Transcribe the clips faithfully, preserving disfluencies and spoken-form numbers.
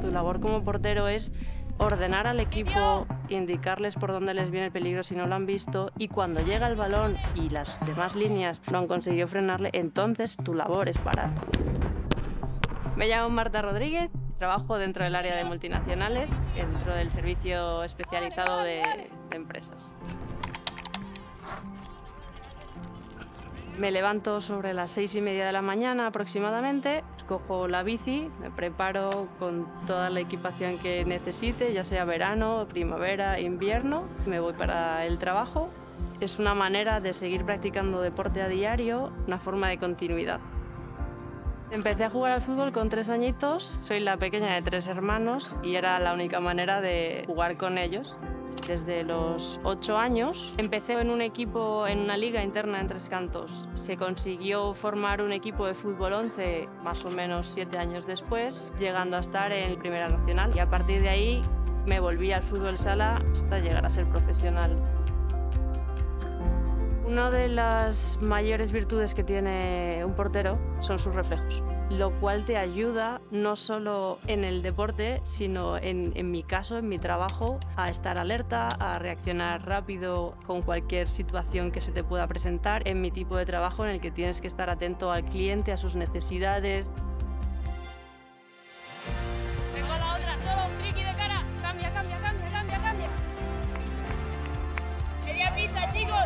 tu labor como portero es ordenar al equipo, indicarles por dónde les viene el peligro si no lo han visto, y cuando llega el balón y las demás líneas no han conseguido frenarle, entonces tu labor es parar. Me llamo Marta Rodríguez, trabajo dentro del área de multinacionales, dentro del servicio especializado de, de empresas. Me levanto sobre las seis y media de la mañana aproximadamente, cojo la bici, me preparo con toda la equipación que necesite, ya sea verano, primavera, invierno, me voy para el trabajo. Es una manera de seguir practicando deporte a diario, una forma de continuidad. Empecé a jugar al fútbol con tres añitos, soy la pequeña de tres hermanos y era la única manera de jugar con ellos. Desde los ocho años empecé en un equipo, en una liga interna en Tres Cantos. Se consiguió formar un equipo de fútbol once más o menos siete años después, llegando a estar en Primera Nacional. Y a partir de ahí me volví al fútbol sala hasta llegar a ser profesional. Una de las mayores virtudes que tiene un portero son sus reflejos, lo cual te ayuda no solo en el deporte, sino en, en mi caso, en mi trabajo, a estar alerta, a reaccionar rápido con cualquier situación que se te pueda presentar, en mi tipo de trabajo en el que tienes que estar atento al cliente, a sus necesidades. Tengo la otra, solo un triqui de cara. Cambia, cambia, cambia, cambia, cambia. Quería pista, chicos.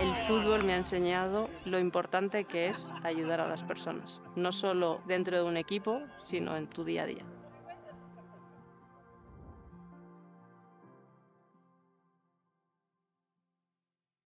El fútbol me ha enseñado lo importante que es ayudar a las personas, no solo dentro de un equipo, sino en tu día a día.